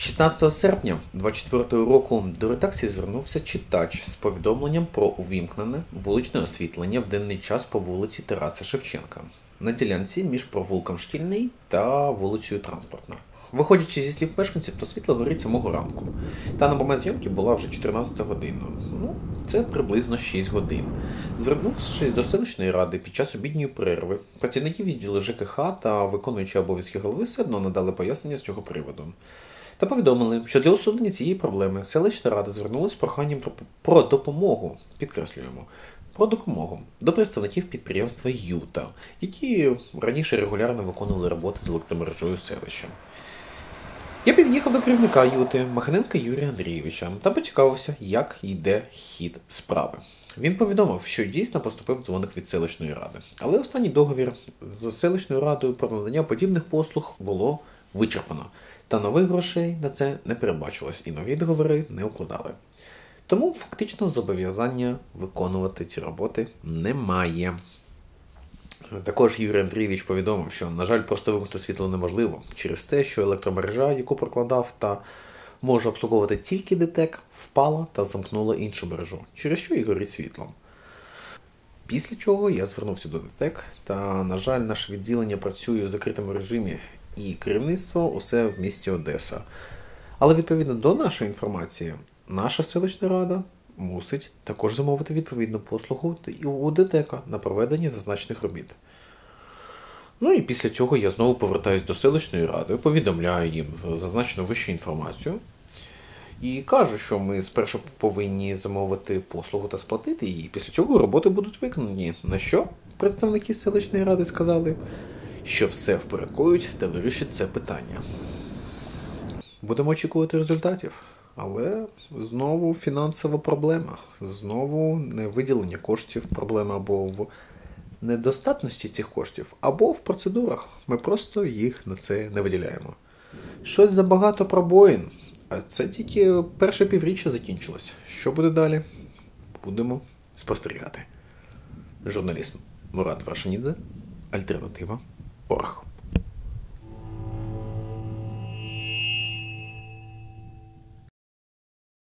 16 серпня 2024 року до редакції звернувся читач з повідомленням про увімкнене вуличне освітлення в денний час по вулиці Тараса Шевченка на ділянці між провулком Шкільний та вулицею Транспортна. Виходячи зі слів мешканців, то світло горить самого ранку. Та на момент зйомки була вже 14 година. Це приблизно 6 годин. Звернувшись до селищної ради під час обідньої перерви, працівники відділу ЖКГ та виконуючі обов'язки голови все одно надали пояснення з цього приводу. Та повідомили, що для усунення цієї проблеми селищна рада звернулася з проханням про допомогу, підкреслюємо, про допомогу до представників підприємства «Юта», які раніше регулярно виконували роботи з електромережею селища. Я під'їхав до керівника «Юти» Махиненка Юрія Андрійовича та поцікавився, як йде хід справи. Він повідомив, що дійсно поступив дзвоник від селищної ради, але останній договір з селищною радою про надання подібних послуг було вичерпано, та нових грошей на це не передбачилось і нові договори не укладали. Тому фактично зобов'язання виконувати ці роботи немає. Також Юрій Андрійович повідомив, що, на жаль, просто вимкнути світло неможливо через те, що електромережа, яку прокладав та може обслуговувати тільки ДТЕК, впала та замкнула іншу мережу, через що і горить світлом. Після чого я звернувся до ДТЕК та, на жаль, наше відділення працює у закритому режимі і керівництво усе в місті Одеса. Але відповідно до нашої інформації, наша селищна рада мусить також замовити відповідну послугу у ДТЕК на проведення зазначених робіт. Ну і після цього я знову повертаюсь до селищної ради, повідомляю їм зазначену вищу інформацію і кажу, що ми спершу повинні замовити послугу та сплатити її, і після цього роботи будуть виконані. На що представники селищної ради сказали, що все впорядкують та вирішать це питання. Будемо очікувати результатів. Але знову фінансова проблема, знову невиділення коштів, проблема або в недостатності цих коштів, або в процедурах. Ми просто їх на це не виділяємо. Щось забагато пробоїн, а це тільки перше півріччя закінчилось. Що буде далі? Будемо спостерігати. Журналіст Мурад Варшанідзе, Альтернатива.